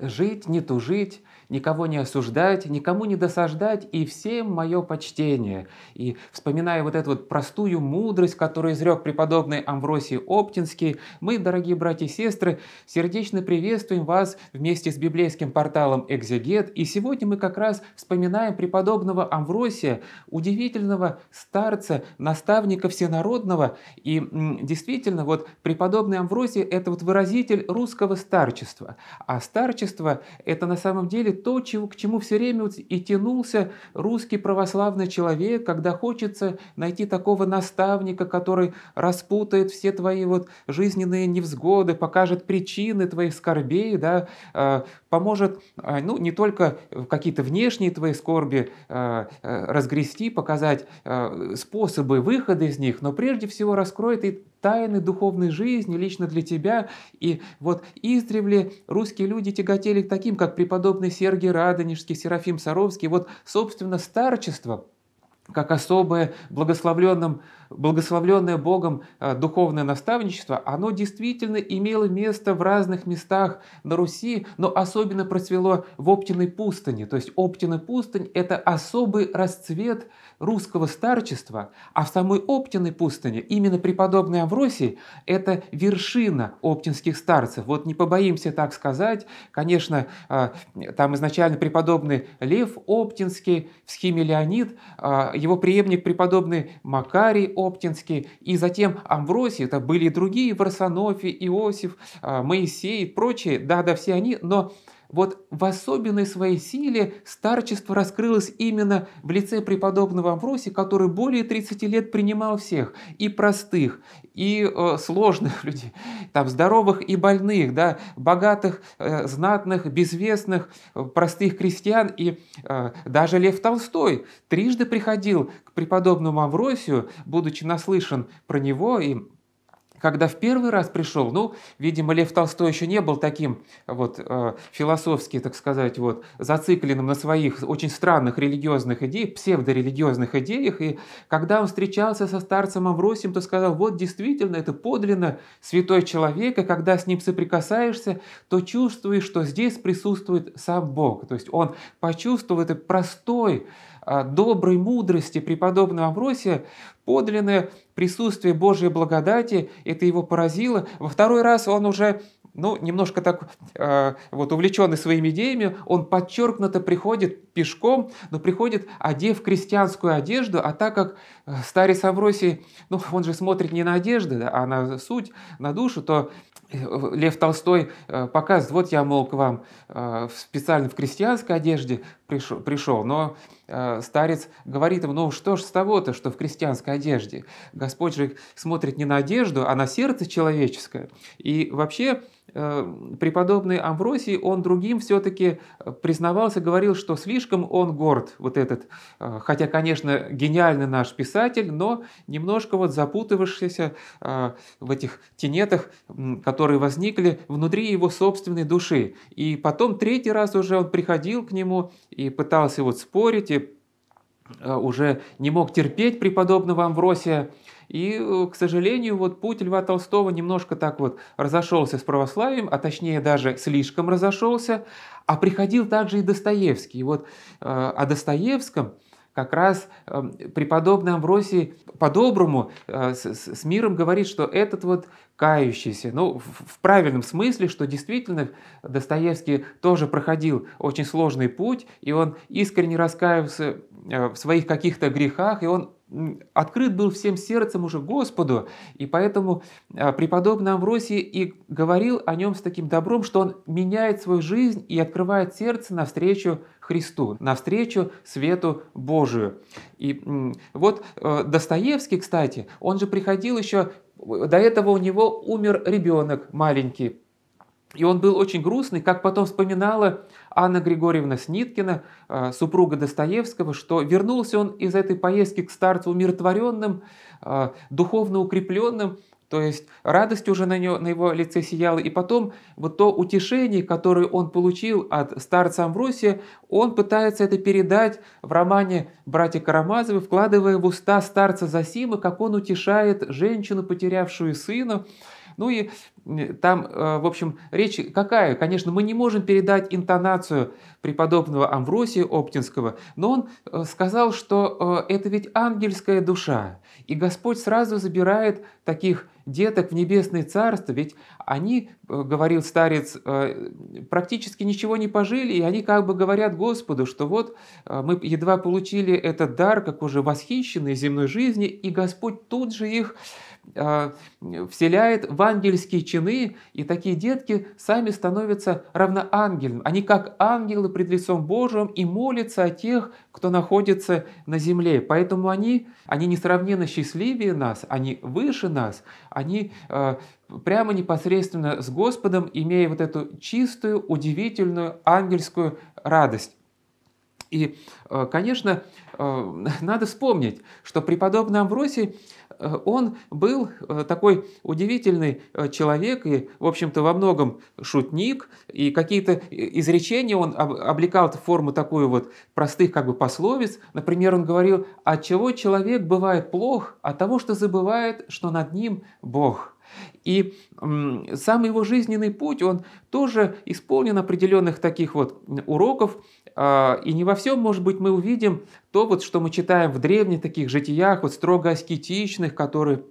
жить, не тужить, никого не осуждать, никому не досаждать, и всем мое почтение». И вспоминая вот эту вот простую мудрость, которую изрек преподобный Амвросий Оптинский, мы, дорогие братья и сестры, сердечно приветствуем вас вместе с библейским порталом «Экзегет». И сегодня мы как раз вспоминаем преподобного Амвросия, удивительного старца, наставника всенародного. И действительно, вот преподобный Амвросий – это вот выразитель русского старчества. А старчество – это на самом деле то, к чему все время и тянулся русский православный человек, когда хочется найти такого наставника, который распутает все твои вот жизненные невзгоды, покажет причины твоих скорбей, да, поможет, ну, не только какие-то внешние твои скорби разгрести, показать способы выхода из них, но прежде всего раскроет и тайны духовной жизни лично для тебя. И вот издревле русские люди тяготели к таким, как преподобный Сергий Радонежский, Серафим Саровский. Вот, собственно, старчество, как особое благословленное Богом духовное наставничество, оно действительно имело место в разных местах на Руси, но особенно процвело в Оптиной пустыни. То есть Оптина пустынь – это особый расцвет русского старчества, а в самой Оптиной пустыне именно преподобный Амвросий – это вершина оптинских старцев. Вот не побоимся так сказать. Конечно, там изначально преподобный Лев Оптинский, в схиме Леонид, его преемник преподобный Макарий Оптинский, и затем Амвросий, это были и другие, Варсонофий, Иосиф, Моисей и прочие, да-да, все они, но вот в особенной своей силе старчество раскрылось именно в лице преподобного Амвросия, который более 30 лет принимал всех, и простых, и сложных людей, там, здоровых и больных, да, богатых, знатных, безвестных, простых крестьян. И даже Лев Толстой трижды приходил к преподобному Амвросию, будучи наслышан про него. И когда в первый раз пришел, ну, видимо, Лев Толстой еще не был таким вот философски, так сказать, вот, зацикленным на своих очень странных религиозных идеях, псевдорелигиозных идеях, и когда он встречался со старцем Амвросием, то сказал: вот действительно, это подлинно святой человек, и когда с ним соприкасаешься, то чувствуешь, что здесь присутствует сам Бог. То есть он почувствовал это простой, доброй мудрости преподобного Амвросия, подлинное присутствие Божьей благодати, это его поразило. Во второй раз он уже, ну, немножко так вот увлеченный своими идеями, он подчеркнуто приходит пешком, но приходит, одев крестьянскую одежду, а так как старец Амвросий, ну, он же смотрит не на одежду, да, а на суть, на душу, то Лев Толстой показывает: вот я, мол, к вам специально в крестьянской одежде пришел, но старец говорит ему: ну что ж с того-то, что в крестьянской одежде? Господь же смотрит не на одежду, а на сердце человеческое. И вообще преподобный Амвросий, он другим все-таки признавался, говорил, что слишком он горд, вот этот, хотя, конечно, гениальный наш писатель, но немножко вот запутывавшийся в этих тенетах, которые возникли внутри его собственной души. И потом третий раз уже он приходил к нему и пытался вот спорить, и уже не мог терпеть преподобного Амвросия. И, к сожалению, вот путь Льва Толстого немножко так вот разошелся с православием, а точнее даже слишком разошелся, а приходил также и Достоевский. И вот о Достоевском как раз преподобный Амвросий по-доброму с миром говорит, что этот вот кающийся, ну, в правильном смысле, что действительно Достоевский тоже проходил очень сложный путь, и он искренне раскаивался в своих каких-то грехах, и он открыт был всем сердцем уже Господу, и поэтому преподобный Амвросий и говорил о нем с таким добром, что он меняет свою жизнь и открывает сердце навстречу Христу, навстречу свету Божию. И вот Достоевский, кстати, он же приходил еще, до этого у него умер ребенок маленький, и он был очень грустный, как потом вспоминала Анна Григорьевна Сниткина, супруга Достоевского, что вернулся он из этой поездки к старцу умиротворенным, духовно укрепленным, то есть радость уже на его лице сияла. И потом вот то утешение, которое он получил от старца Амвросия, он пытается это передать в романе «Братья Карамазовы», вкладывая в уста старца Зосимы, как он утешает женщину, потерявшую сына. Ну и там, в общем, речь какая? Конечно, мы не можем передать интонацию преподобного Амвросия Оптинского, но он сказал, что это ведь ангельская душа, и Господь сразу забирает таких деток в небесное царство, ведь они, говорил старец, практически ничего не пожили, и они как бы говорят Господу, что вот мы едва получили этот дар, как уже восхищенные земной жизни, и Господь тут же их вселяет в ангельские чины, и такие детки сами становятся равноангельными. Они как ангелы пред лицом Божиим и молятся о тех, кто находится на земле. Поэтому они несравненно счастливее нас, они выше нас, они прямо непосредственно с Господом, имея вот эту чистую, удивительную ангельскую радость. И, конечно, надо вспомнить, что преподобный Амвросий, он был такой удивительный человек и, в общем-то, во многом шутник, и какие-то изречения он облекал в форму такую вот простых как бы пословиц. Например, он говорил: «От чего человек бывает плох? От того, что забывает, что над ним Бог». И сам его жизненный путь, он тоже исполнен определенных таких вот уроков, и не во всем, может быть, мы увидим то, вот, что мы читаем в древних таких житиях, вот, строго аскетичных, которым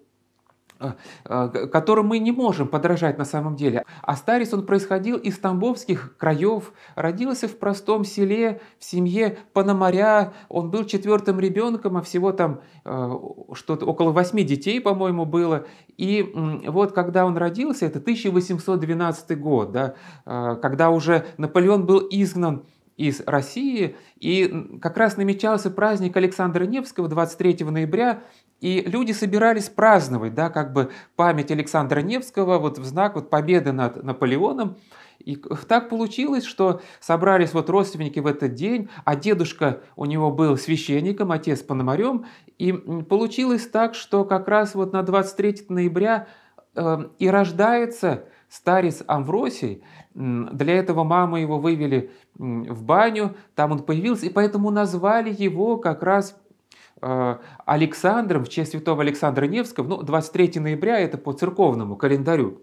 мы не можем подражать на самом деле. А старец, он происходил из тамбовских краев, родился в простом селе, в семье пономаря, он был четвертым ребенком, а всего там что-то около 8 детей, по-моему, было. И вот когда он родился, это 1812 год, да, когда уже Наполеон был изгнан из России, и как раз намечался праздник Александра Невского 23 ноября, и люди собирались праздновать, да, как бы память Александра Невского вот в знак вот победы над Наполеоном. И так получилось, что собрались вот родственники в этот день, а дедушка у него был священником, отец пономарем, и получилось так, что как раз вот на 23 ноября и рождается старец Амвросий. Для этого маму его вывели в баню, там он появился, и поэтому назвали его как раз Александром в честь святого Александра Невского. Ну, 23 ноября это по церковному календарю,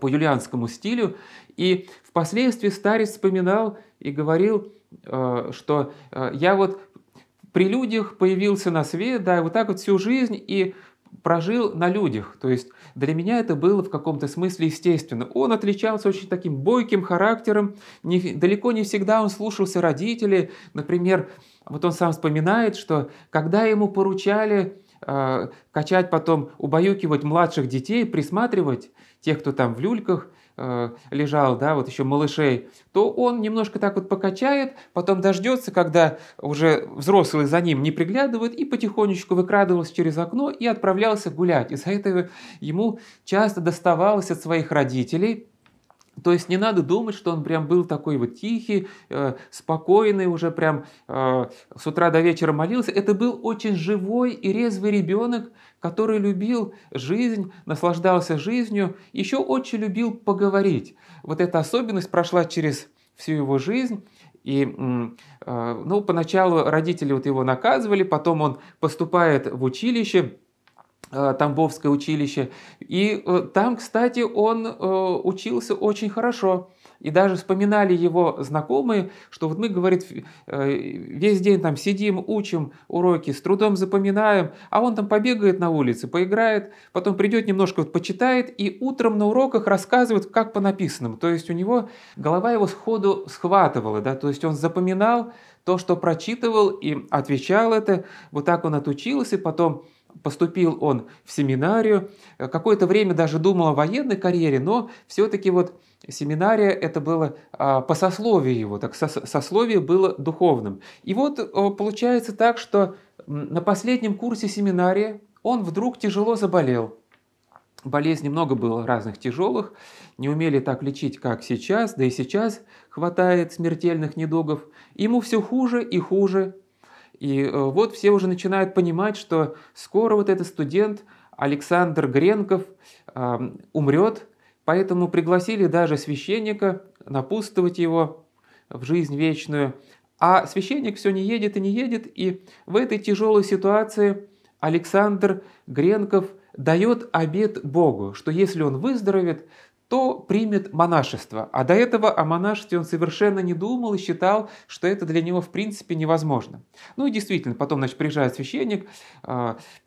по юлианскому стилю. И впоследствии старец вспоминал и говорил, что я вот при людях появился на свет, да, и вот так вот всю жизнь и прожил на людях. То есть для меня это было в каком-то смысле естественно. Он отличался очень таким бойким характером, далеко не всегда он слушался родителей. Например, вот он сам вспоминает, что когда ему поручали качать, потом убаюкивать младших детей, присматривать тех, кто там в люльках лежал, да, вот еще малышей, то он немножко так вот покачает, потом дождется, когда уже взрослые за ним не приглядывают, и потихонечку выкрадывался через окно и отправлялся гулять. Из-за этого ему часто доставалось от своих родителей. То есть не надо думать, что он прям был такой вот тихий, спокойный, уже прям с утра до вечера молился. Это был очень живой и резвый ребенок, который любил жизнь, наслаждался жизнью, еще очень любил поговорить. Вот эта особенность прошла через всю его жизнь. И, ну, поначалу родители вот его наказывали, потом он поступает в училище, Тамбовское училище. И там, кстати, он учился очень хорошо. И даже вспоминали его знакомые, что вот мы, говорит, весь день там сидим, учим уроки, с трудом запоминаем, а он там побегает на улице, поиграет, потом придет немножко, вот, почитает, и утром на уроках рассказывает, как по написанному. То есть у него голова его сходу схватывала, да, то есть он запоминал то, что прочитывал, и отвечал это. Вот так он отучился, и потом поступил он в семинарию, какое-то время даже думал о военной карьере, но все-таки вот семинария это было по сословию его, так сословие было духовным. И вот получается так, что на последнем курсе семинарии он вдруг тяжело заболел. Болезней много было разных тяжелых, не умели так лечить, как сейчас, да и сейчас хватает смертельных недугов. Ему все хуже и хуже. И вот все уже начинают понимать, что скоро вот этот студент Александр Гренков умрет, поэтому пригласили даже священника напутствовать его в жизнь вечную. А священник все не едет и не едет, и в этой тяжелой ситуации Александр Гренков дает обет Богу, что если он выздоровеет, то примет монашество. А до этого о монашестве он совершенно не думал и считал, что это для него в принципе невозможно. Ну и действительно, потом, значит, приезжает священник,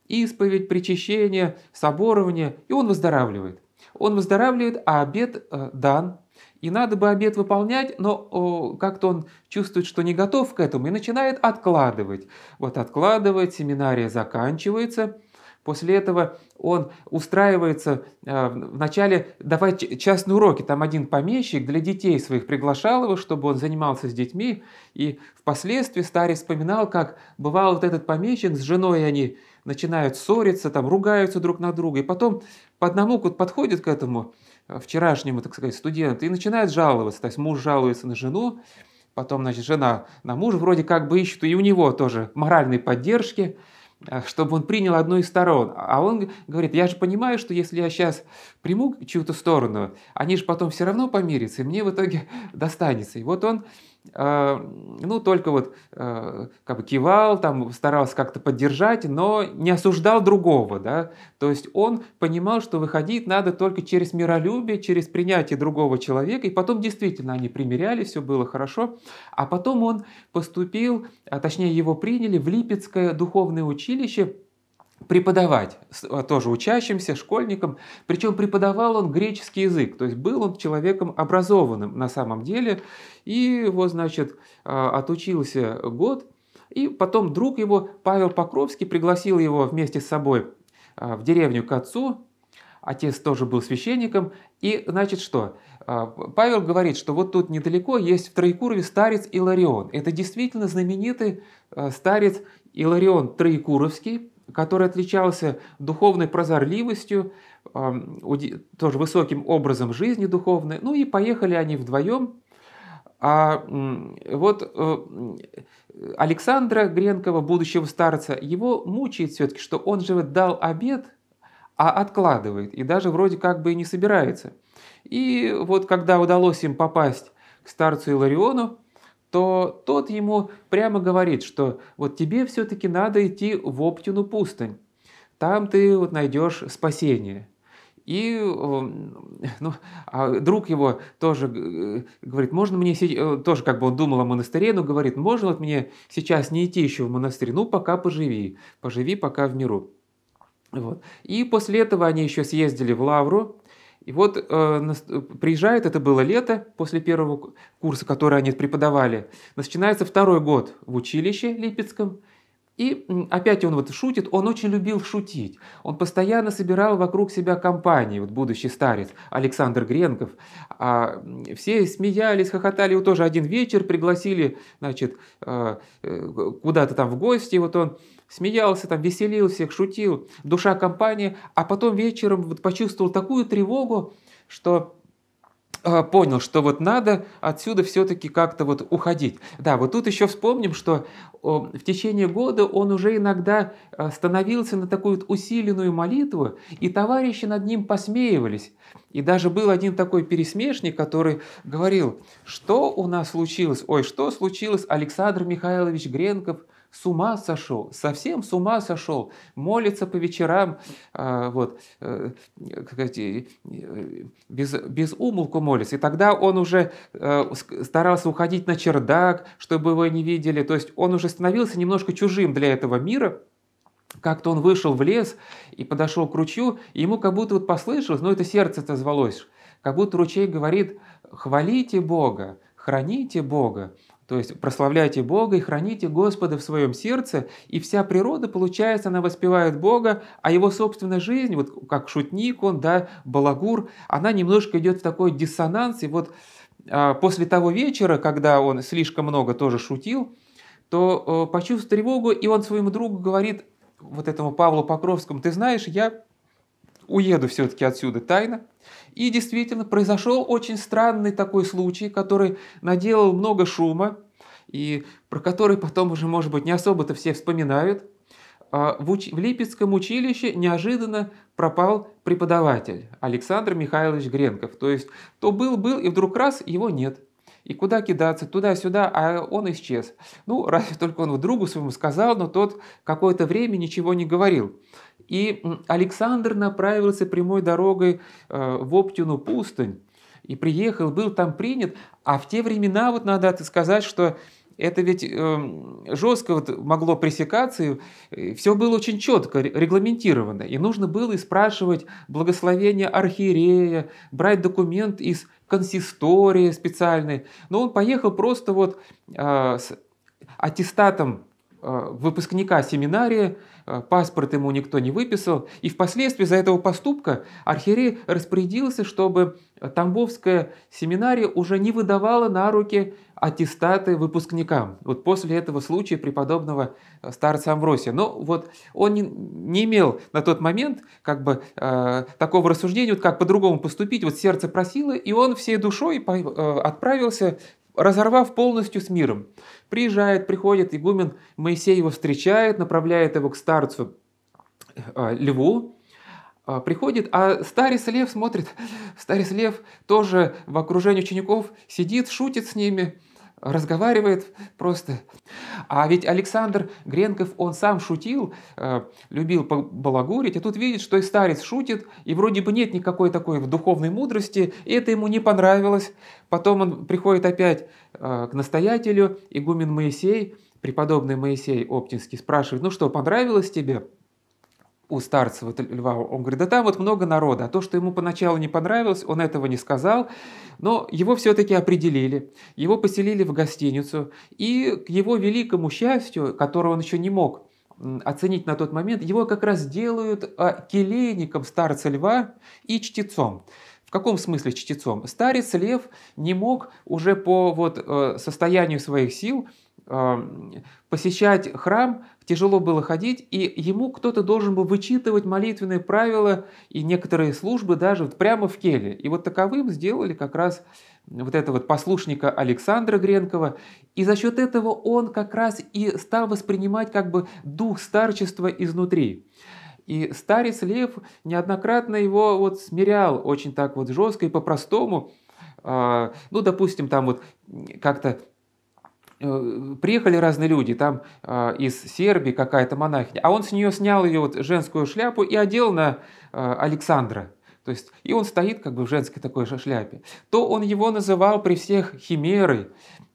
исповедь, причащение, соборование, и он выздоравливает. Он выздоравливает, а обет дан. И надо бы обет выполнять, но как-то он чувствует, что не готов к этому, и начинает откладывать. Вот откладывает, семинария заканчивается. После этого он устраивается вначале давать частные уроки. Там один помещик для детей своих приглашал его, чтобы он занимался с детьми. И впоследствии старец вспоминал, как бывал вот этот помещик с женой, они начинают ссориться, там ругаются друг на друга. И потом по одному подходит к этому вчерашнему, так сказать, студенту и начинает жаловаться. То есть муж жалуется на жену, потом, значит, жена на мужа, вроде как бы ищет и у него тоже моральной поддержки, чтобы он принял одну из сторон. А он говорит: я же понимаю, что если я сейчас приму чью-то сторону, они же потом все равно помирятся, и мне в итоге достанется. И вот он, ну, только вот как бы кивал, там, старался как-то поддержать, но не осуждал другого, да? То есть он понимал, что выходить надо только через миролюбие, через принятие другого человека, и потом действительно они примирялись, все было хорошо. А потом он поступил, а точнее его приняли в Липецкое духовное училище преподавать тоже учащимся, школьникам, причем преподавал он греческий язык, то есть был он человеком образованным на самом деле, и его, значит, отучился год, и потом друг его, Павел Покровский, пригласил его вместе с собой в деревню к отцу, отец тоже был священником, и, значит, что? Павел говорит, что вот тут недалеко есть в Троекурове старец Иларион, это действительно знаменитый старец Иларион Троекуровский, который отличался духовной прозорливостью, тоже высоким образом жизни духовной. Ну и поехали они вдвоем. А вот Александра Гренкова, будущего старца, его мучает все-таки, что он же дал обет, а откладывает, и даже вроде как бы и не собирается. И вот когда удалось им попасть к старцу Илариону, то тот ему прямо говорит, что вот тебе все-таки надо идти в Оптину пустынь, там ты вот найдешь спасение. И, ну, а друг его тоже говорит: можно мне, тоже как бы он думал о монастыре, но говорит: можно вот мне сейчас не идти еще в монастырь, ну пока поживи, поживи пока в миру. Вот. И после этого они еще съездили в Лавру. И вот приезжает, это было лето, после первого курса, который они преподавали, начинается второй год в училище Липецком, и опять он вот шутит, он очень любил шутить, он постоянно собирал вокруг себя компании, вот будущий старец Александр Гренков, все смеялись, хохотали, его тоже один вечер пригласили, значит, куда-то там в гости, вот он смеялся, там, веселил всех, шутил, душа компании, а потом вечером вот почувствовал такую тревогу, что понял, что вот надо отсюда все-таки как-то вот уходить. Да, вот тут еще вспомним, что в течение года он уже иногда становился на такую усиленную молитву, и товарищи над ним посмеивались. И даже был один такой пересмешник, который говорил: что у нас случилось, ой, что случилось, Александр Михайлович Гренков с ума сошел, совсем с ума сошел, молится по вечерам, вот, без умолку молится. И тогда он уже старался уходить на чердак, чтобы его не видели, то есть он уже становился немножко чужим для этого мира. Как-то он вышел в лес и подошел к ручью, и ему как будто вот послышалось, ну это сердце отозвалось, как будто ручей говорит: хвалите Бога, храните Бога. То есть прославляйте Бога и храните Господа в своем сердце, и вся природа, получается, она воспевает Бога, а его собственная жизнь, вот как шутник он, да, балагур, она немножко идет в такой диссонанс. И вот после того вечера, когда он слишком много тоже шутил, то почувствовал тревогу, и он своему другу говорит, вот этому Павлу Покровскому: ты знаешь, я уеду все-таки отсюда тайно. И действительно произошел очень странный такой случай, который наделал много шума, и про который потом уже, может быть, не особо-то все вспоминают. В Липецком училище неожиданно пропал преподаватель Александр Михайлович Гренков. То есть то был-был, и вдруг раз — его нет. И куда кидаться, туда-сюда, а он исчез. Ну, разве только он другу своему сказал, но тот какое-то время ничего не говорил. И Александр направился прямой дорогой в Оптину пустынь и приехал, был там принят. А в те времена, вот надо сказать, что это ведь жестко вот могло пресекаться, и все было очень четко регламентировано. И нужно было и спрашивать благословение архиерея, брать документ из консистории специальной. Но он поехал просто вот с аттестатом выпускника семинарии, паспорт ему никто не выписал. И впоследствии за этого поступка архиерей распорядился, чтобы Тамбовская семинария уже не выдавала на руки аттестаты выпускникам. Вот после этого случая преподобного старца Амвросия. Но вот он не имел на тот момент как бы такого рассуждения, вот как по-другому поступить. Вот сердце просило, и он всей душой отправился, разорвав полностью с миром. Приходит игумен Моисей, его встречает, направляет его к старцу Льву. Приходит, а старец Лев смотрит, старец Лев тоже в окружении учеников сидит, шутит с ними, разговаривает просто. А ведь Александр Гренков, он сам шутил, любил балагурить, а тут видит, что и старец шутит, и вроде бы нет никакой такой духовной мудрости, и это ему не понравилось. Потом он приходит опять к настоятелю, игумен Моисей, преподобный Моисей Оптинский, спрашивает: ну что, понравилось тебе? У старца вот, Льва, он говорит: да там вот много народа. А то, что ему поначалу не понравилось, он этого не сказал, но его все-таки определили, его поселили в гостиницу, и к его великому счастью, которого он еще не мог оценить на тот момент, его как раз делают келейником старца Льва и чтецом. В каком смысле чтецом? Старец Лев не мог уже по вот, состоянию своих сил посещать храм, тяжело было ходить, и ему кто-то должен был вычитывать молитвенные правила и некоторые службы даже вот прямо в келе. И вот таковым сделали как раз вот этого вот послушника Александра Гренкова, и за счет этого он как раз и стал воспринимать как бы дух старчества изнутри. И старец Лев неоднократно его вот смирял очень так вот жестко и по-простому. Ну, допустим, там вот как-то приехали разные люди, там из Сербии какая-то монахиня, а он с нее снял ее вот женскую шляпу и одел на Александра. То есть, и он стоит как бы в женской такой же шляпе. То он его называл при всех химерой,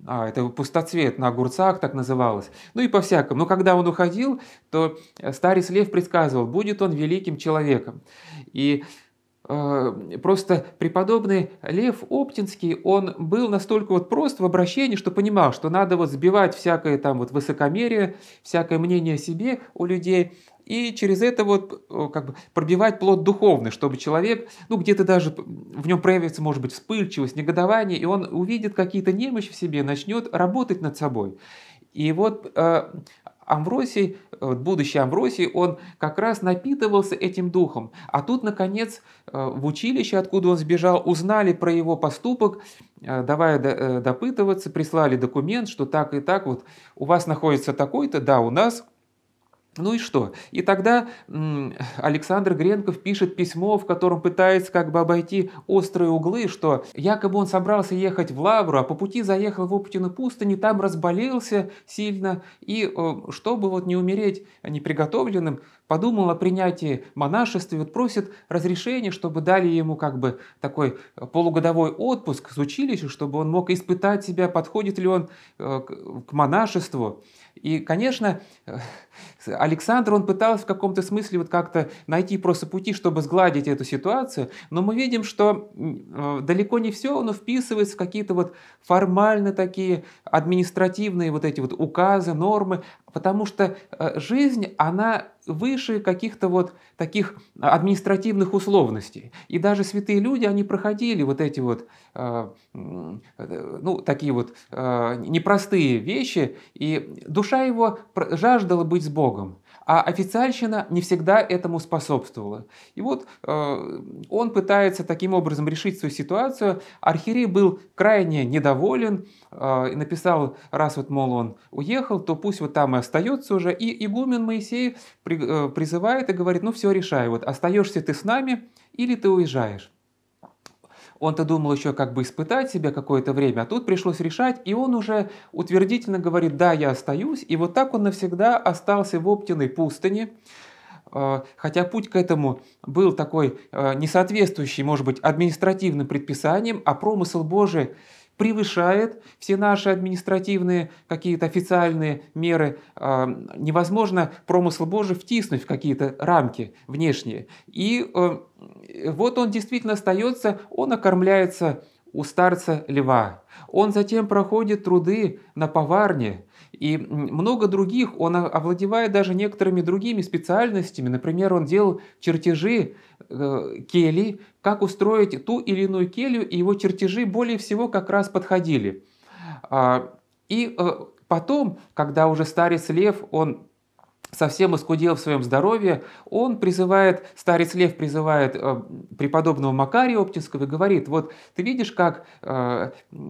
это пустоцвет на огурцах так называлось, ну и по-всякому. Но когда он уходил, то старец Лев предсказывал, будет он великим человеком. И просто преподобный Лев Оптинский, он был настолько вот прост в обращении, что понимал, что надо вот сбивать всякое там вот высокомерие, всякое мнение о себе у людей, и через это вот как бы пробивать плод духовный, чтобы человек, ну где-то даже в нем проявится, может быть, вспыльчивость, негодование, и он увидит какие-то немощи в себе, начнет работать над собой. И вот Амвросий, будущий Амвросий, он как раз напитывался этим духом. А тут, наконец, в училище, откуда он сбежал, узнали про его поступок, давая допытываться, прислали документ, что так и так, вот у вас находится такой-то, да, у нас. Ну и что? И тогда Александр Гренков пишет письмо, в котором пытается как бы обойти острые углы, что якобы он собрался ехать в Лавру, а по пути заехал в Оптину пустынь, там разболелся сильно, и чтобы вот не умереть неприготовленным, подумал о принятии монашества, вот просит разрешения, чтобы дали ему как бы такой полугодовой отпуск с училища, чтобы он мог испытать себя, подходит ли он к монашеству. И, конечно, Александр, он пытался в каком-то смысле вот как-то найти просто пути, чтобы сгладить эту ситуацию, но мы видим, что далеко не все оно вписывается в какие-то вот формально такие административные вот эти вот указы, нормы, потому что жизнь, она выше каких-то вот таких административных условностей. И даже святые люди, они проходили вот эти вот, ну, такие вот непростые вещи, и душа его жаждала быть с Богом. А официальщина не всегда этому способствовала. И вот он пытается таким образом решить свою ситуацию. Архиерей был крайне недоволен, и написал, раз вот, мол, он уехал, то пусть вот там и остается уже. И игумен Моисей призывает и говорит: ну все, решай, вот остаешься ты с нами или ты уезжаешь. Он-то думал еще как бы испытать себя какое-то время, а тут пришлось решать, и он уже утвердительно говорит: да, я остаюсь. И вот так он навсегда остался в Оптиной пустыне, хотя путь к этому был такой несоответствующий, может быть, административным предписаниям, а промысл Божий превышает все наши административные какие-то официальные меры. Невозможно промысл Божий втиснуть в какие-то рамки внешние. И вот он действительно остается, он окормляется у старца Льва. Он затем проходит труды на поварне и много других. Он овладевает даже некоторыми другими специальностями. Например, он делал чертежи келий, как устроить ту или иную келью, и его чертежи более всего как раз подходили. И потом, когда уже старец Лев, он совсем искудел в своем здоровье, он призывает, старец Лев призывает преподобного Макария Оптинского и говорит: вот ты видишь, как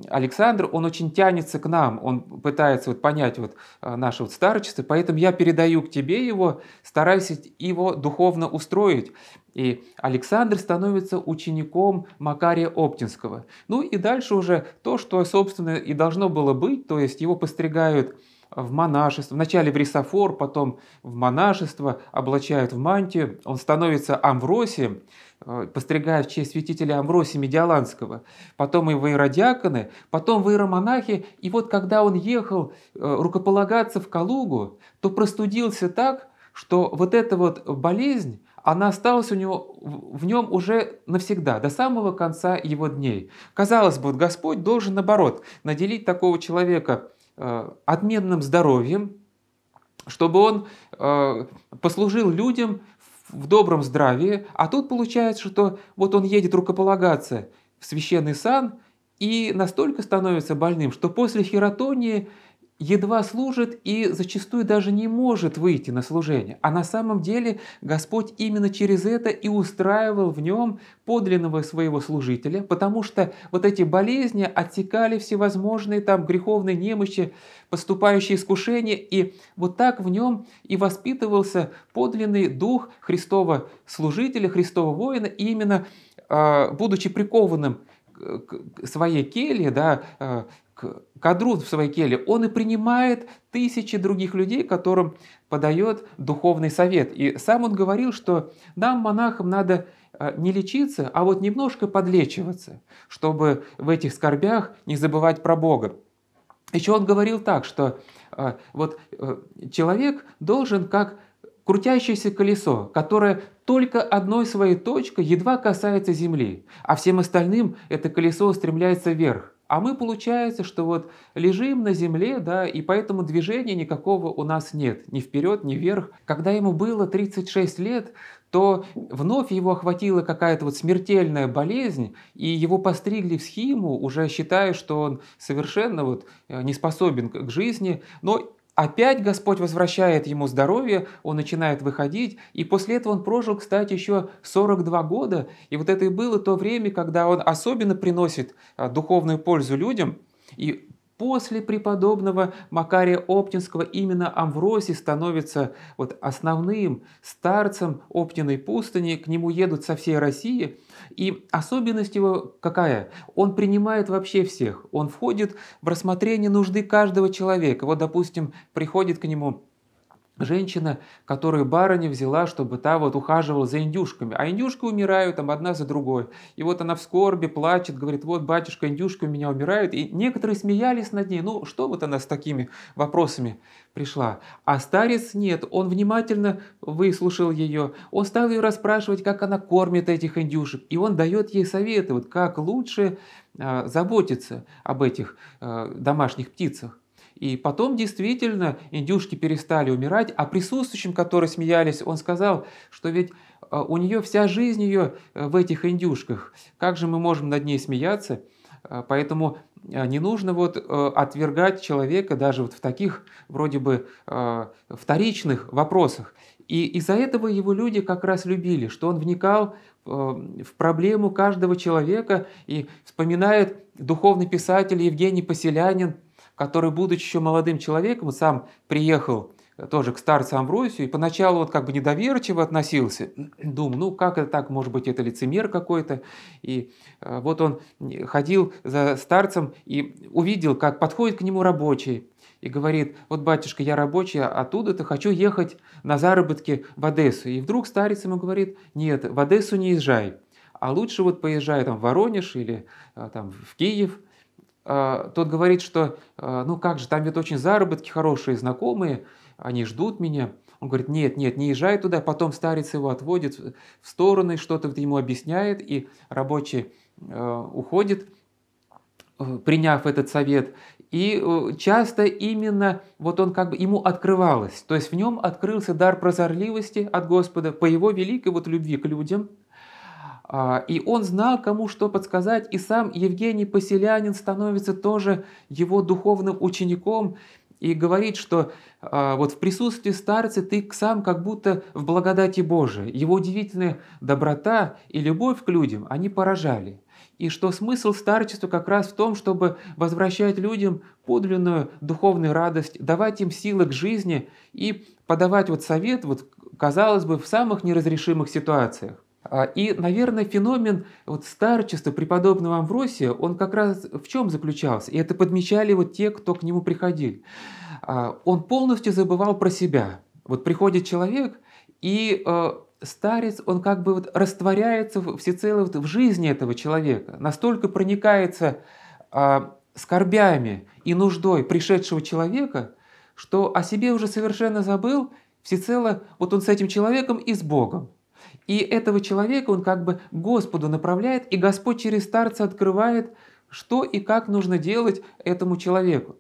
Александр, он очень тянется к нам, он пытается вот понять вот наше вот старчество, поэтому я передаю к тебе его, стараюсь его духовно устроить. И Александр становится учеником Макария Оптинского. Ну и дальше уже то, что, собственно, и должно было быть, то есть его постригают в монашество, вначале в рисофор, потом в монашество, облачают в мантию, он становится Амвросием, постригают в честь святителя Амвросия Медиоланского, потом и в иеродиаконы, потом в иеромонахи, и вот когда он ехал рукополагаться в Калугу, то простудился так, что вот эта вот болезнь, она осталась у него, в нем уже навсегда, до самого конца его дней. Казалось бы, Господь должен, наоборот, наделить такого человека отменным здоровьем, чтобы он послужил людям в добром здравии, а тут получается, что вот он едет рукополагаться в священный сан и настолько становится больным, что после хиротонии едва служит и зачастую даже не может выйти на служение. А на самом деле Господь именно через это и устраивал в нем подлинного своего служителя, потому что вот эти болезни отсекали всевозможные там греховные немощи, поступающие искушения, и вот так в нем и воспитывался подлинный дух Христова служителя, Христова воина, и именно будучи прикованным к своей келье, да, к кадру в своей келье, он и принимает тысячи других людей, которым подает духовный совет. И сам он говорил, что нам, монахам, надо не лечиться, а вот немножко подлечиваться, чтобы в этих скорбях не забывать про Бога. Еще он говорил так, что вот человек должен как крутящееся колесо, которое только одной своей точкой едва касается земли, а всем остальным это колесо устремляется вверх. А мы, получается, что вот лежим на земле, да, и поэтому движения никакого у нас нет, ни вперед, ни вверх. Когда ему было 36 лет, то вновь его охватила какая-то вот смертельная болезнь, и его постригли в схиму, уже считая, что он совершенно вот не способен к жизни, но опять Господь возвращает ему здоровье, он начинает выходить, и после этого он прожил, кстати, еще 42 года. И вот это и было то время, когда он особенно приносит духовную пользу людям. И после преподобного Макария Оптинского именно Амвросий становится вот основным старцем Оптиной пустыни, к нему едут со всей России. И особенность его какая? Он принимает вообще всех, он входит в рассмотрение нужды каждого человека. Вот, допустим, приходит к нему женщина, которую барыня взяла, чтобы та вот ухаживала за индюшками. А индюшки умирают там одна за другой. И вот она в скорби плачет, говорит: вот, батюшка, индюшки у меня умирают. И некоторые смеялись над ней. Ну, что вот она с такими вопросами пришла? А старец нет, он внимательно выслушал ее. Он стал ее расспрашивать, как она кормит этих индюшек. И он дает ей советы, вот как лучше заботиться об этих домашних птицах. И потом действительно индюшки перестали умирать, а присутствующим, которые смеялись, он сказал, что ведь у нее вся жизнь ее в этих индюшках, как же мы можем над ней смеяться, поэтому не нужно вот отвергать человека даже вот в таких вроде бы вторичных вопросах. И из-за этого его люди как раз любили, что он вникал в проблему каждого человека, и вспоминает духовный писатель Евгений Поселянин, который, будучи еще молодым человеком, сам приехал тоже к старцу Амвросию, и поначалу вот как бы недоверчиво относился, думал, ну как это так, может быть, это лицемер какой-то. И вот он ходил за старцем и увидел, как подходит к нему рабочий и говорит: вот, батюшка, я рабочий, оттуда-то хочу ехать на заработки в Одессу. И вдруг старец ему говорит: нет, в Одессу не езжай, а лучше вот поезжай там в Воронеж или там в Киев. Тот говорит, что ну как же, там ведь очень заработки хорошие, знакомые, они ждут меня. Он говорит: нет, нет, не езжай туда. Потом старец его отводит в сторону, что-то ему объясняет, и рабочий уходит, приняв этот совет. И часто именно вот он как бы ему открывалось, то есть в нем открылся дар прозорливости от Господа по его великой вот любви к людям. И он знал, кому что подсказать, и сам Евгений Поселянин становится тоже его духовным учеником и говорит, что вот в присутствии старца ты сам как будто в благодати Божией. Его удивительная доброта и любовь к людям, они поражали. И что смысл старчества как раз в том, чтобы возвращать людям подлинную духовную радость, давать им силы к жизни и подавать вот совет, вот, казалось бы, в самых неразрешимых ситуациях. И, наверное, феномен вот старчества преподобного Амвросия, он как раз в чем заключался? И это подмечали вот те, кто к нему приходили. Он полностью забывал про себя. Вот приходит человек, и старец, он как бы вот растворяется всецело в жизни этого человека, настолько проникается скорбями и нуждой пришедшего человека, что о себе уже совершенно забыл, всецело вот он с этим человеком и с Богом. И этого человека он как бы Господу направляет, и Господь через старца открывает, что и как нужно делать этому человеку.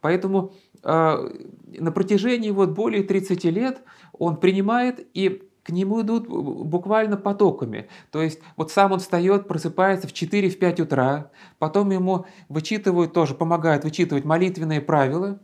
Поэтому на протяжении вот более 30 лет он принимает, и к нему идут буквально потоками. То есть вот сам он встает, просыпается в 4-5 утра, потом ему вычитывают, тоже помогают вычитывать молитвенные правила.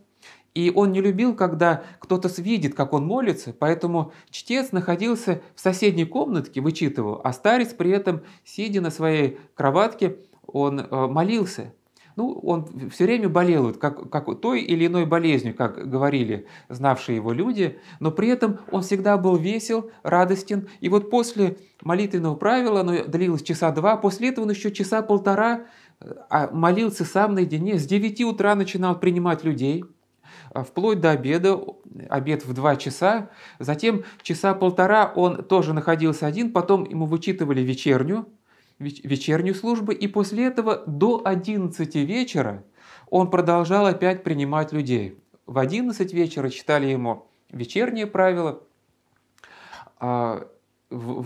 И он не любил, когда кто-то видит, как он молится, поэтому чтец находился в соседней комнатке, вычитывал, а старец при этом, сидя на своей кроватке, он молился. Ну, он все время болел, как той или иной болезнью, как говорили знавшие его люди, но при этом он всегда был весел, радостен. И вот после молитвенного правила, оно длилось часа два, после этого он еще часа полтора молился сам наедине, с 9 утра начинал принимать людей, вплоть до обеда, обед в 2 часа, затем часа полтора он тоже находился один, потом ему вычитывали вечернюю службу, и после этого до 11 вечера он продолжал опять принимать людей. В 11 вечера читали ему вечерние правила, в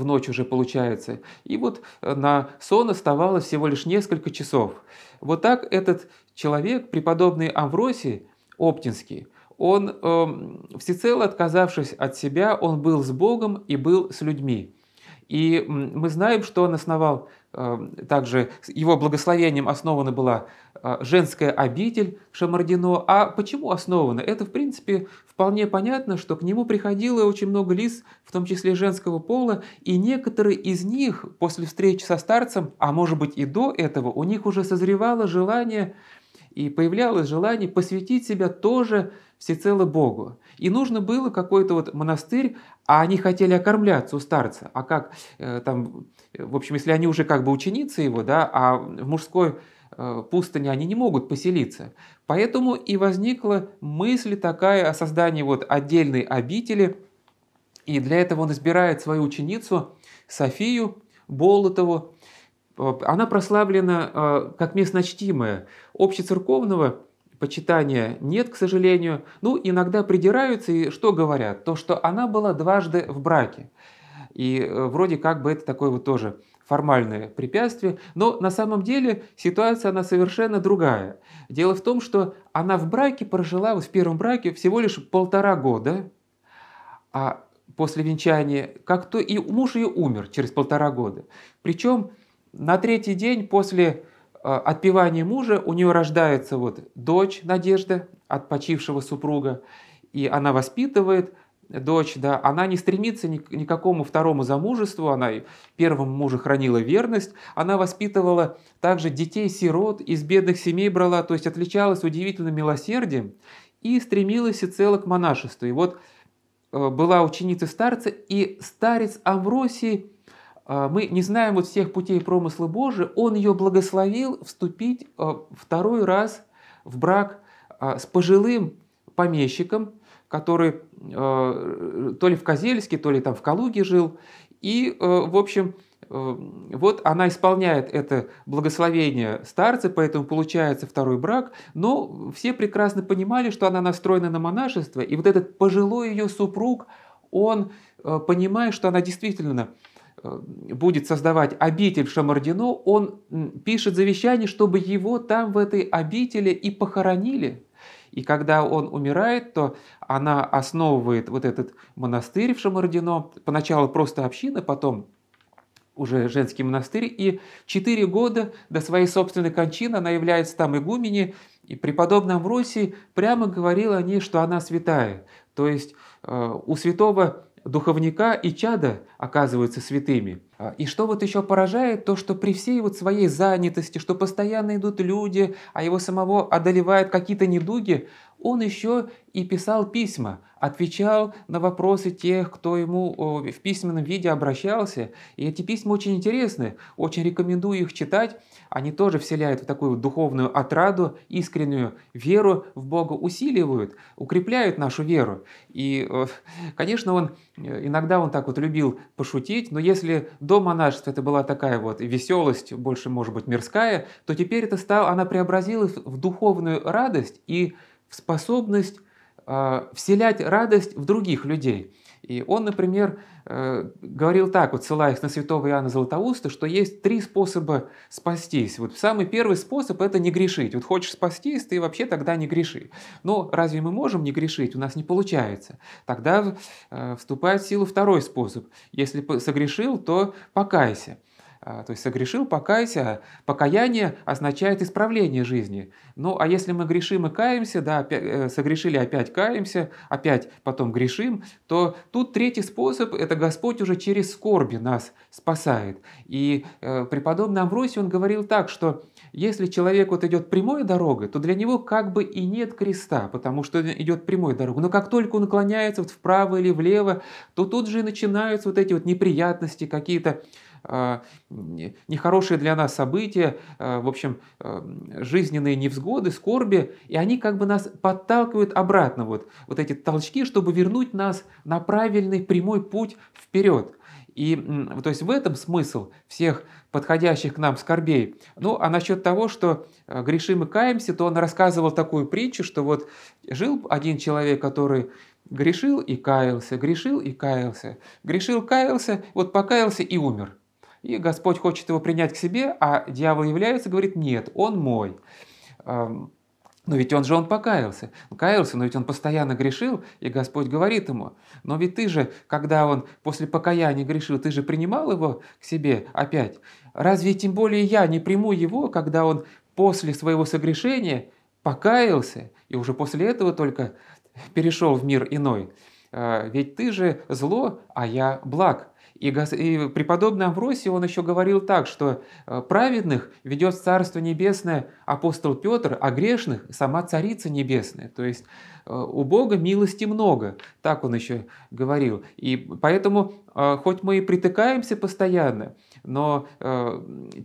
ночь уже получается, и вот на сон оставалось всего лишь несколько часов. Вот так этот человек, преподобный Амвросий Оптинский, он, всецело отказавшись от себя, он был с Богом и был с людьми. И мы знаем, что он основал, также его благословением основана была женская обитель Шамардино. А почему основана? Это, в принципе, вполне понятно, что к нему приходило очень много лиц, в том числе женского пола, и некоторые из них после встречи со старцем, а может быть и до этого, у них уже созревало желание... И появлялось желание посвятить себя тоже всецело Богу. И нужно было какой-то вот монастырь, а они хотели окормляться у старца. А как там, в общем, если они уже как бы ученицы его, да, а в мужской пустыне они не могут поселиться. Поэтому и возникла мысль такая о создании вот отдельной обители. И для этого он избирает свою ученицу Софию Болотову. Она прославлена как местночтимая. Общецерковного почитания нет, к сожалению. Ну, иногда придираются, и что говорят? То, что она была дважды в браке. И вроде как бы это такое вот тоже формальное препятствие. Но на самом деле ситуация, она совершенно другая. Дело в том, что она в браке прожила, вот в первом браке, всего лишь 1,5 года. А после венчания как-то и муж ее умер через 1,5 года. Причем... На 3-й день после отпевания мужа у нее рождается вот дочь Надежда от почившего супруга, и она воспитывает, дочь, да, она не стремится ни к какому второму замужеству, она первому мужу хранила верность, она воспитывала также детей-сирот, из бедных семей брала, то есть отличалась удивительным милосердием и стремилась всецело к монашеству. И вот была ученицей старца, и старец Амвросий, мы не знаем вот всех путей промысла Божия, он ее благословил вступить второй раз в брак с пожилым помещиком, который то ли в Козельске, то ли там в Калуге жил. И, в общем, вот она исполняет это благословение старца, поэтому получается второй брак. Но все прекрасно понимали, что она настроена на монашество. И вот этот пожилой ее супруг, он понимает, что она действительно будет создавать обитель в Шамардино, он пишет завещание, чтобы его там в этой обители и похоронили. И когда он умирает, то она основывает вот этот монастырь в Шамардино. Поначалу просто община, потом уже женский монастырь. И 4 года до своей собственной кончины она является там игуменей. И преподобный Амвросий прямо говорил о ней, что она святая. То есть у святого духовника и чада оказываются святыми. И что вот еще поражает, то что при всей вот своей занятости, что постоянно идут люди, а его самого одолевают какие-то недуги, он еще и писал письма, отвечал на вопросы тех, кто ему в письменном виде обращался. И эти письма очень интересны, очень рекомендую их читать. Они тоже вселяют в такую духовную отраду, искреннюю веру в Бога, усиливают, укрепляют нашу веру. И, конечно, иногда он так вот любил пошутить, но если до монашества это была такая вот веселость, больше, может быть, мирская, то теперь это она преобразилась в духовную радость и в способность вселять радость в других людей. И он, например, говорил так, вот, ссылаясь на святого Иоанна Златоуста, что есть 3 способа спастись. Вот самый первый способ – это не грешить. Вот хочешь спастись, ты вообще тогда не греши. Но разве мы можем не грешить? У нас не получается. Тогда вступает в силу второй способ. Если согрешил, то покайся. То есть согрешил, покайся. Покаяние означает исправление жизни. Ну, а если мы грешим и каемся, да, опять, согрешили, опять каемся, опять потом грешим, то тут 3-й способ – это Господь уже через скорби нас спасает. И преподобный Амвросий, он говорил так, что если человек вот идет прямой дорогой, то для него как бы и нет креста, потому что идет прямой дорогой. Но как только он наклоняется вот вправо или влево, то тут же и начинаются вот эти вот неприятности, какие-то нехорошие для нас события, в общем, жизненные невзгоды, скорби, и они как бы нас подталкивают обратно, вот эти толчки, чтобы вернуть нас на правильный прямой путь вперед. И, то есть, в этом смысл всех подходящих к нам скорбей. Ну, а насчет того, что грешим и каемся, то он рассказывал такую притчу, что вот жил один человек, который грешил и каялся, грешил и каялся, грешил, каялся, вот покаялся и умер. И Господь хочет его принять к себе, а дьявол является и говорит: нет, он мой. Но ведь он покаялся. Каялся, но ведь он постоянно грешил, и Господь говорит ему: но ведь ты же, когда он после покаяния грешил, ты же принимал его к себе опять. Разве тем более я не приму его, когда он после своего согрешения покаялся, и уже после этого только перешел в мир иной? Ведь ты же зло, а я благ. И преподобный Амвросий, он еще говорил так, что праведных ведет в Царство Небесное апостол Петр, а грешных – сама Царица Небесная. То есть у Бога милости много, так он еще говорил. И поэтому, хоть мы и притыкаемся постоянно, но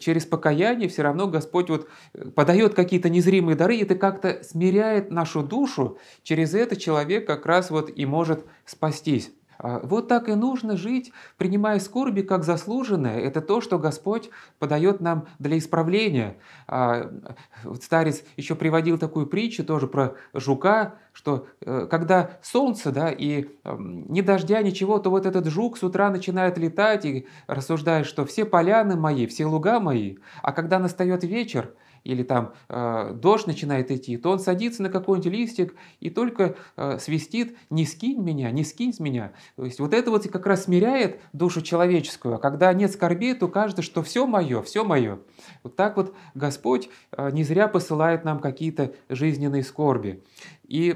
через покаяние все равно Господь вот подает какие-то незримые дары, и это как-то смиряет нашу душу, через это человек как раз вот и может спастись. Вот так и нужно жить, принимая скорби как заслуженное. Это то, что Господь подает нам для исправления. Старец еще приводил такую притчу тоже про жука, что когда солнце, да, и ни дождя, ничего, то вот этот жук с утра начинает летать и рассуждает, что все поляны мои, все луга мои. А когда настает вечер, или там дождь начинает идти, то он садится на какой-нибудь листик и только свистит: «Не скинь меня, не скинь с меня». То есть вот это вот как раз смиряет душу человеческую. Когда нет скорби, то кажется, что все мое, все мое. Вот так вот Господь не зря посылает нам какие-то жизненные скорби. И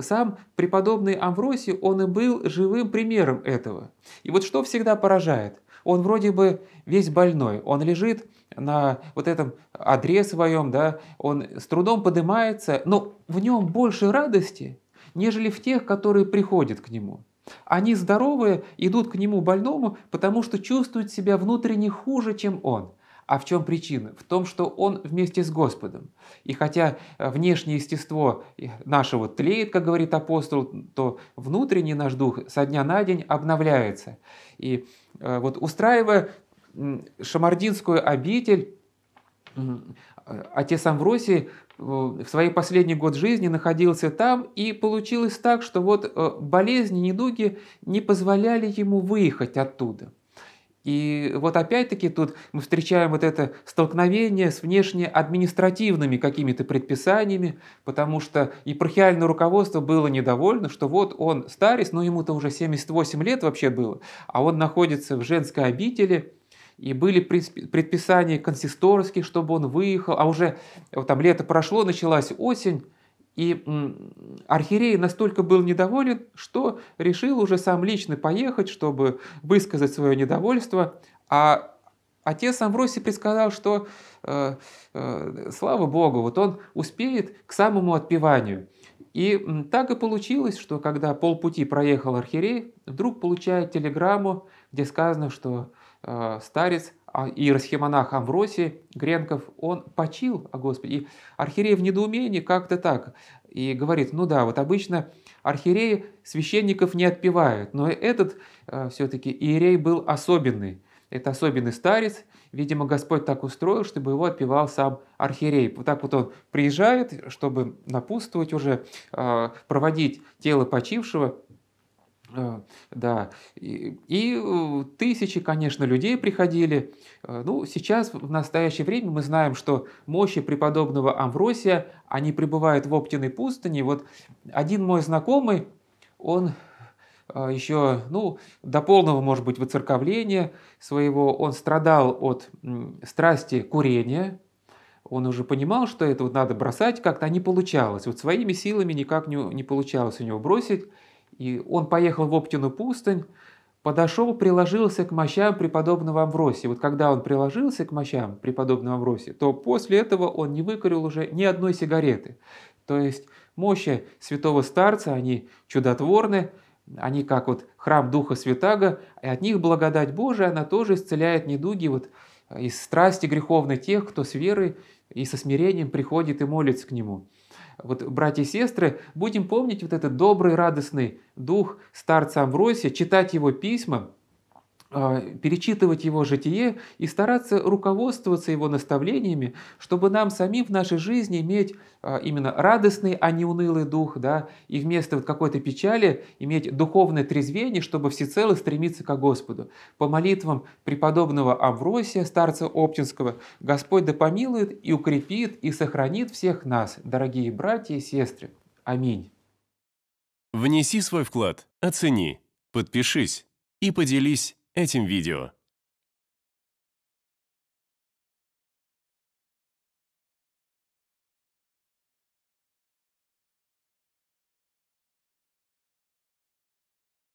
сам преподобный Амвросий, он и был живым примером этого. И вот что всегда поражает, он вроде бы весь больной, он лежит на вот этом одре своем, да, он с трудом поднимается, но в нем больше радости, нежели в тех, которые приходят к нему. Они здоровые, идут к нему больному, потому что чувствуют себя внутренне хуже, чем он. А в чем причина? В том, что он вместе с Господом. И хотя внешнее естество нашего тлеет, как говорит апостол, то внутренний наш дух со дня на день обновляется. И вот устраивая шамардинскую обитель, отец Амвросий в свои последний год жизни находился там, и получилось так, что вот болезни, недуги не позволяли ему выехать оттуда. И вот опять-таки тут мы встречаем вот это столкновение с внешне административными какими-то предписаниями, потому что епархиальное руководство было недовольно, что вот он старец, но ему-то уже 78 лет вообще было, а он находится в женской обители, и были предписания консисторские, чтобы он выехал, а уже вот там лето прошло, началась осень, и архиерей настолько был недоволен, что решил уже сам лично поехать, чтобы высказать свое недовольство. А отец Амвросий предсказал, что, слава Богу, вот он успеет к самому отпеванию. И так и получилось, что когда полпути проехал архиерей, вдруг получает телеграмму, где сказано, что старец, иеросхимонах Амвросий Гренков, он почил, о Господи. И архиерей в недоумении как-то так. И говорит, ну да, вот обычно архиереи священников не отпевают, но этот все-таки иерей был особенный. Это особенный старец, видимо, Господь так устроил, чтобы его отпевал сам архиерей. Вот так вот он приезжает, чтобы напутствовать уже, проводить тело почившего. Да, и тысячи, конечно, людей приходили. Ну, сейчас, в настоящее время, мы знаем, что мощи преподобного Амвросия, они пребывают в Оптиной пустыне. Вот один мой знакомый, он еще, ну, до полного, может быть, воцерковления своего, он страдал от страсти курения. Он уже понимал, что это вот надо бросать как-то, а не получалось. Вот своими силами никак не получалось у него бросить. И он поехал в Оптину пустынь, подошел, приложился к мощам преподобного Амвросия. Вот когда он приложился к мощам преподобного Амвросия, то после этого он не выкурил уже ни одной сигареты. То есть мощи святого старца, они чудотворны, они как вот храм Духа Святаго, и от них благодать Божия, она тоже исцеляет недуги вот из страсти греховной тех, кто с верой и со смирением приходит и молится к нему. Вот, братья и сестры, будем помнить вот этот добрый, радостный дух старца Амвросия, читать его письма, перечитывать его житие и стараться руководствоваться его наставлениями, чтобы нам самим в нашей жизни иметь именно радостный, а не унылый дух, да, и вместо вот какой-то печали иметь духовное трезвение, чтобы всецело стремиться ко Господу. По молитвам преподобного Амвросия, старца Оптинского, Господь да помилует и укрепит и сохранит всех нас, дорогие братья и сестры. Аминь. Внеси свой вклад, оцени, подпишись и поделись этим видео.